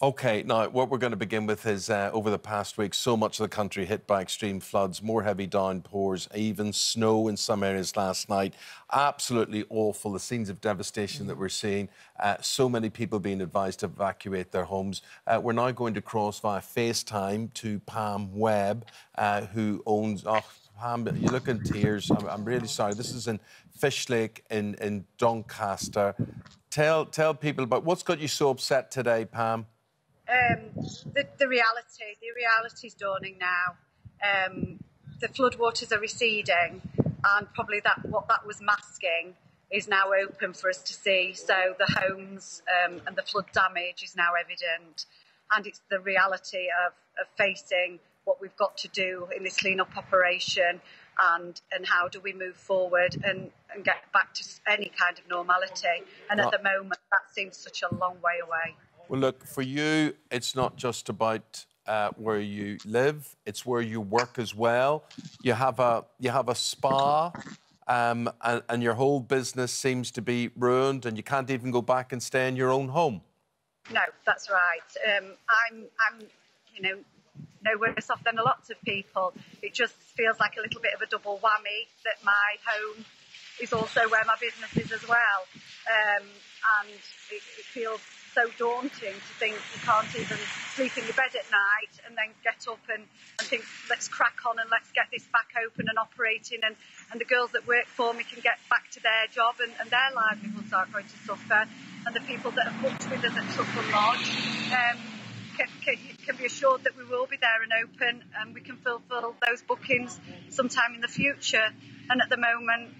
OK, now, what we're going to begin with is, over the past week, so much of the country hit by extreme floods, more heavy downpours, even snow in some areas last night. Absolutely awful, the scenes of devastation that we're seeing. So many people being advised to evacuate their homes. We're now going to cross via FaceTime to Pam Webb, who owns... Oh, Pam, you look in tears. I'm really sorry. This is in Fishlake in Doncaster. Tell people about what's got you so upset today, Pam. The reality's dawning now. The floodwaters are receding, and probably what that was masking is now open for us to see. So the homes and the flood damage is now evident, and it's the reality of facing what we've got to do in this clean-up operation, and how do we move forward and get back to any kind of normality. And at the moment, that seems such a long way away. Well, look, for you, it's not just about where you live; it's where you work as well. You have a spa, and your whole business seems to be ruined, and you can't even go back and stay in your own home. No, that's right. I'm no worse off than a lot of people. It just feels like a little bit of a double whammy that my home is also where my business is as well. And it feels so daunting to think you can't even sleep in your bed at night and then get up and think, let's crack on and let's get this back open and operating, and the girls that work for me can get back to their job, and their livelihoods aren't going to suffer. And the people that have booked with us at Truffle Lodge can be assured that we will be there and open, and we can fulfil those bookings sometime in the future. And at the moment,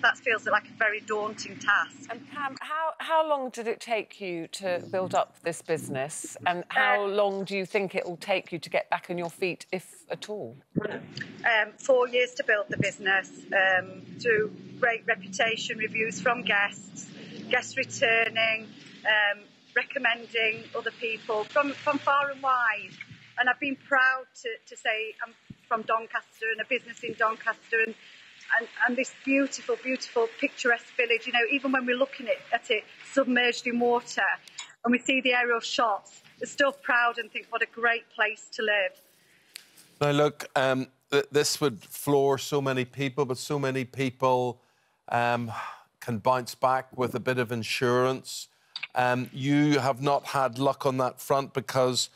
that feels like a very daunting task. And Pam, how long did it take you to build up this business, and how long do you think it will take you to get back on your feet, if at all? 4 years to build the business, through great reputation reviews from guests returning, recommending other people from far and wide. And I've been proud to say I'm from Doncaster, and a business in Doncaster, and this beautiful, beautiful, picturesque village. You know, even when we're looking at it submerged in water and we see the aerial shots, we're still proud and think what a great place to live. Now, look, this would floor so many people, but so many people can bounce back with a bit of insurance. You have not had luck on that front, because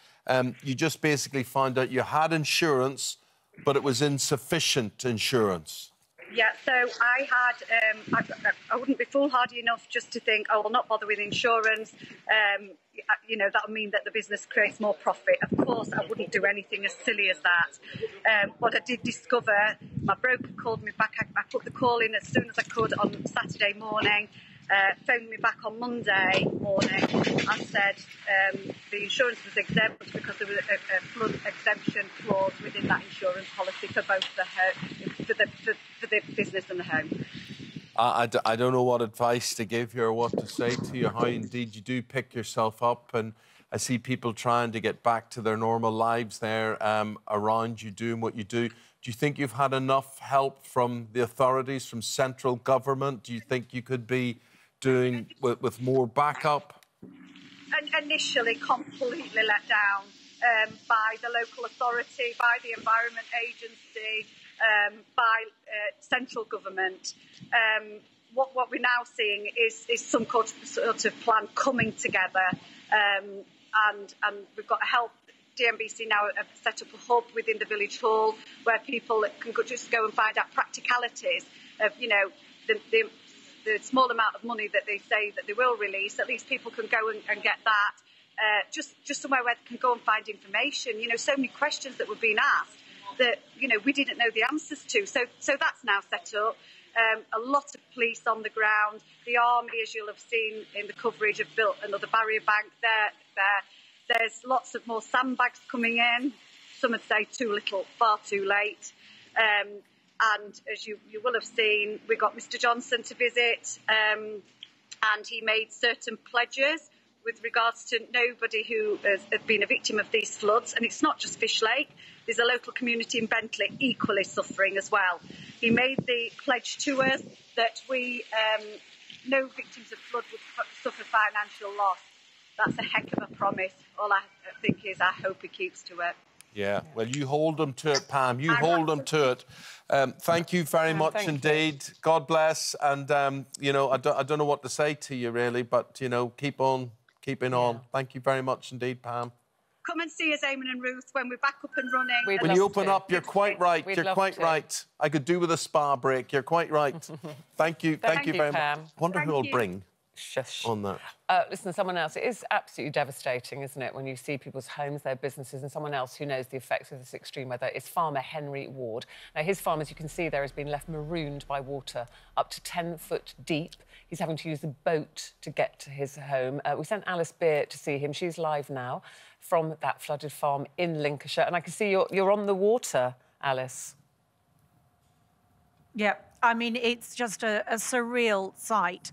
you just basically found out you had insurance, but it was insufficient insurance. Yeah, so I had... I wouldn't be foolhardy enough just to think, oh, I'll not bother with insurance. You know, that'll mean that the business creates more profit. Of course, I wouldn't do anything as silly as that. What I did discover, my broker called me back. I put the call in as soon as I could on Saturday morning. Phoned me back on Monday morning and said the insurance was exempt because there was a flood exemption clause within that insurance policy for both the business and the home. I don't know what advice to give you or what to say to you, how indeed you do pick yourself up, and I see people trying to get back to their normal lives there, around you doing what you do. Do you think you've had enough help from the authorities, from central government? Do you think you could be doing with more backup? Initially, completely let down by the local authority, by the Environment Agency, by central government. What we're now seeing is some sort of plan coming together, and we've got help. DMBC now have set up a hub within the village hall where people can just go and find out practicalities of, you know, the small amount of money that they say that they will release. At least people can go and get that, just somewhere where they can go and find information. You know, so many questions that were being asked that, you know, we didn't know the answers to. So that's now set up. A lot of police on the ground. The army, as you'll have seen in the coverage, have built another barrier bank there. There's lots of more sandbags coming in. Some would say too little, far too late. And as you will have seen, we got Mr Johnson to visit, and he made certain pledges with regards to nobody who has been a victim of these floods. And it's not just Fishlake. There's a local community in Bentley equally suffering as well. He made the pledge to us that no victims of flood would suffer financial loss. that's a heck of a promise. All I think is I hope he keeps to it. Yeah, well, you hold them to it, Pam. You hold them to it. Thank you very much indeed. God bless. And, you know, I don't know what to say to you, really, but, you know, keep on keeping on. Thank you very much indeed, Pam. Come and see us, Eamonn and Ruth, when we're back up and running. When you open up, you're quite right. You're quite right. I could do with a spa break. You're quite right. Thank you. Thank you very much. Wonder who I'll bring on that. Listen, someone else. It is absolutely devastating, isn't it, when you see people's homes, their businesses, and someone else who knows the effects of this extreme weather is farmer Henry Ward. Now, his farm, as you can see there, has been left marooned by water up to 10 foot deep. He's having to use a boat to get to his home. We sent Alice Beer to see him. She's live now from that flooded farm in Lincolnshire. And I can see you're on the water, Alice. Yep. I mean, it's just a surreal sight.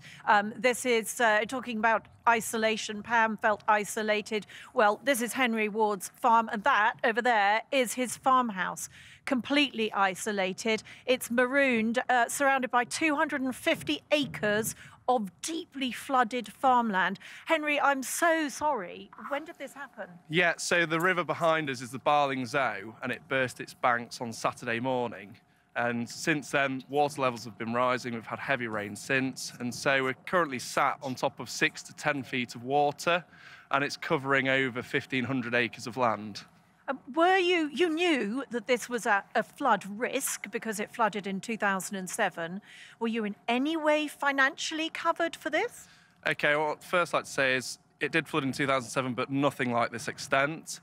This is talking about isolation. Pam felt isolated. Well, this is Henry Ward's farm, and that over there is his farmhouse, completely isolated. It's marooned, surrounded by 250 acres of deeply flooded farmland. Henry, I'm so sorry. When did this happen? Yeah, so the river behind us is the Barling Zoo, and it burst its banks on Saturday morning. And since then, water levels have been rising. We've had heavy rain since. And so we're currently sat on top of 6 to 10 feet of water, and it's covering over 1,500 acres of land. You knew that this was a flood risk because it flooded in 2007. Were you in any way financially covered for this? OK, well, first I'd like to say is it did flood in 2007, but nothing like this extent.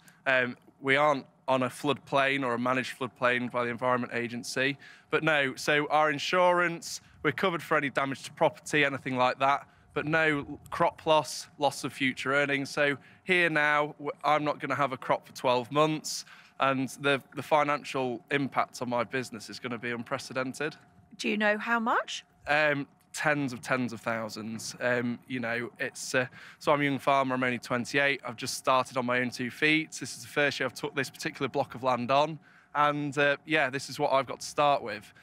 We aren't on a floodplain or a managed floodplain by the Environment Agency. But no, so our insurance, we're covered for any damage to property, anything like that, but no crop loss, loss of future earnings. So here now, I'm not going to have a crop for 12 months, and the financial impact on my business is going to be unprecedented. Do you know how much? Tens of thousands. You know, it's so I'm a young farmer. I'm only 28. I've just started on my own 2 feet. This is the first year I've took this particular block of land on, and yeah, this is what I've got to start with.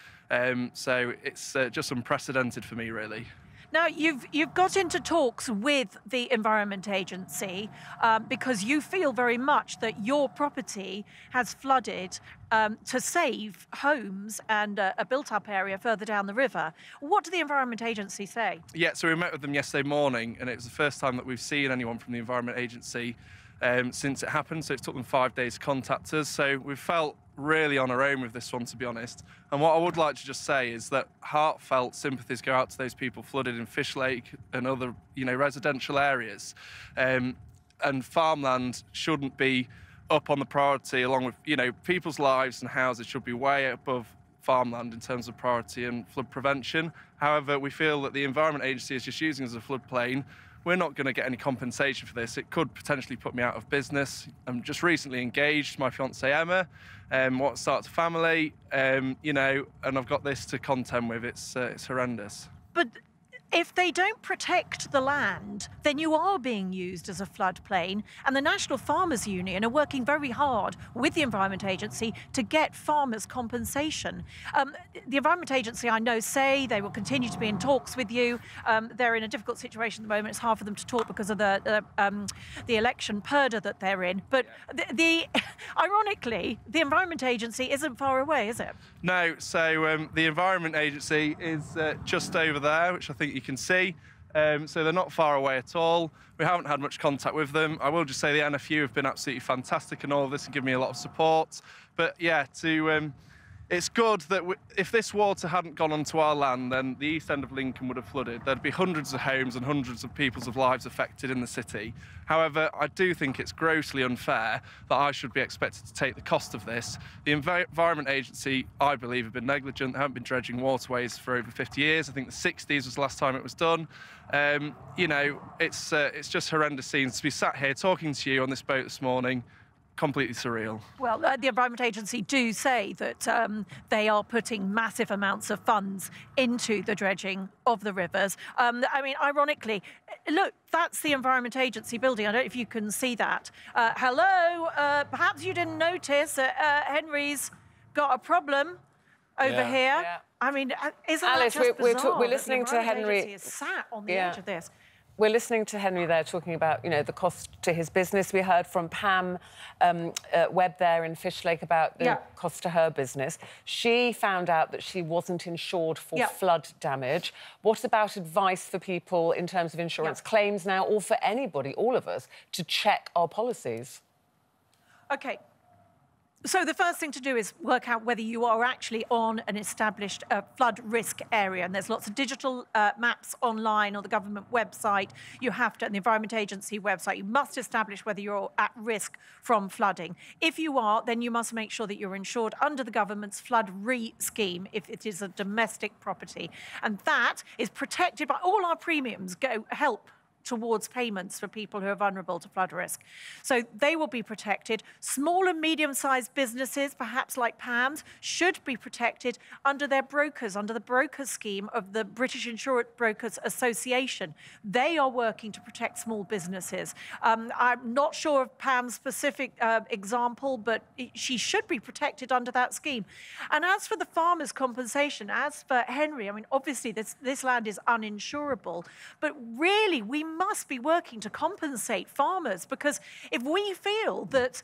So it's just unprecedented for me, really. Now, you've got into talks with the Environment Agency because you feel very much that your property has flooded to save homes and a built-up area further down the river. What did the Environment Agency say? Yeah, so we met with them yesterday morning, and it was the first time that we've seen anyone from the Environment Agency since it happened, so it took them 5 days to contact us. So we felt really on our own with this one, to be honest. And what I would like to just say is that heartfelt sympathies go out to those people flooded in Fishlake and other, you know, residential areas. And farmland shouldn't be up on the priority along with, you know, people's lives and houses should be way above farmland in terms of priority and flood prevention. However, we feel that the Environment Agency is just using us as a floodplain. We're not going to get any compensation for this. It could potentially put me out of business. I'm just recently engaged, my fiancée Emma, want to start a family, you know, and I've got this to contend with. It's horrendous. But if they don't protect the land, then you are being used as a floodplain, and the National Farmers Union are working very hard with the Environment Agency to get farmers compensation. The Environment Agency, I know, say they will continue to be in talks with you. They're in a difficult situation at the moment. It's hard for them to talk because of the election purdah that they're in. But ironically, the Environment Agency isn't far away, is it? No, so the Environment Agency is just over there, which I think you can see, so they're not far away at all. We haven't had much contact with them. I will just say the NFU have been absolutely fantastic and all of this and give me a lot of support. But yeah, it's good that if this water hadn't gone onto our land, then the east end of Lincoln would have flooded. There'd be hundreds of homes and hundreds of people's lives affected in the city. However, I do think it's grossly unfair that I should be expected to take the cost of this. The Environment Agency, I believe, have been negligent. They haven't been dredging waterways for over 50 years. I think the 60s was the last time it was done. You know, it's just horrendous scenes. To be sat here talking to you on this boat this morning, completely surreal. Well, the Environment Agency do say that they are putting massive amounts of funds into the dredging of the rivers. I mean, ironically, look, that's the Environment Agency building. I don't know if you can see that. Hello, perhaps you didn't notice that Henry's got a problem over here. Yeah. I mean, isn't Alice, that just bizarre? We're listening to Henry. Is sat on the edge of this. We're listening to Henry there talking about, you know, the cost to his business. We heard from Pam Webb there in Fishlake about the cost to her business. She found out that she wasn't insured for flood damage. What about advice for people in terms of insurance claims now, or for anybody, all of us, to check our policies? OK. So the first thing to do is work out whether you are actually on an established flood risk area. And there's lots of digital maps online on the government website. You have to, on the Environment Agency website, you must establish whether you're at risk from flooding. If you are, then you must make sure that you're insured under the government's flood re scheme if it is a domestic property. And that is protected by all our premiums, help towards payments for people who are vulnerable to flood risk. So they will be protected. Small and medium-sized businesses, perhaps like Pam's, should be protected under their brokers, under the broker scheme of the British Insurance Brokers Association. They are working to protect small businesses. I'm not sure of Pam's specific example, but she should be protected under that scheme. And as for the farmers' compensation, as for Henry, I mean, obviously this land is uninsurable, but really we must be working to compensate farmers, because if we feel that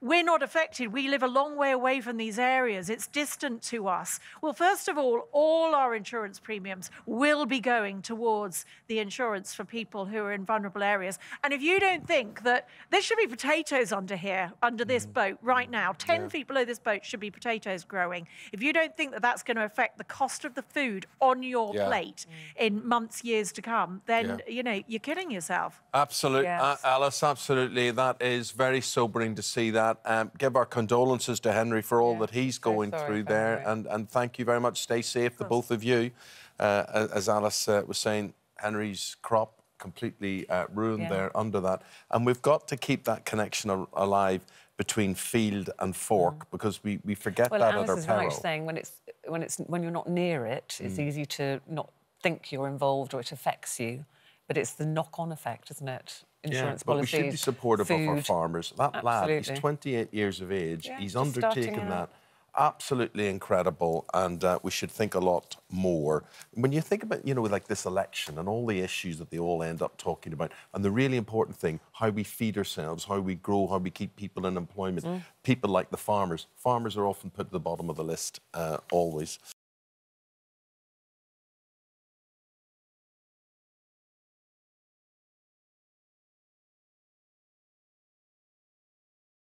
we're not affected, we live a long way away from these areas, it's distant to us, well, first of all our insurance premiums will be going towards the insurance for people who are in vulnerable areas. And if you don't think that there should be potatoes under here, under this boat right now, 10 feet below this boat should be potatoes growing. If you don't think that that's going to affect the cost of the food on your plate in months, years to come, then, you know, you're kidding yourself. Absolutely, Alice, absolutely. That is very sobering to see that. Give our condolences to Henry for all that he's going through there, and thank you very much. Stay safe, the both of you. As Alice was saying, Henry's crop completely ruined there under that, and we've got to keep that connection alive between field and fork, because we forget that at our peril. Well, Alice is right, saying when you're not near it, it's easy to not think you're involved or it affects you, but it's the knock-on effect, isn't it? Insurance policies, but we should be supportive of our farmers. That lad, he's 28 years of age. He's undertaken that. Absolutely incredible, and we should think a lot more. When you think about, you know, like this election and all the issues that they all end up talking about, and the really important thing, how we feed ourselves, how we grow, how we keep people in employment, people like the farmers. Farmers are often put at the bottom of the list, always.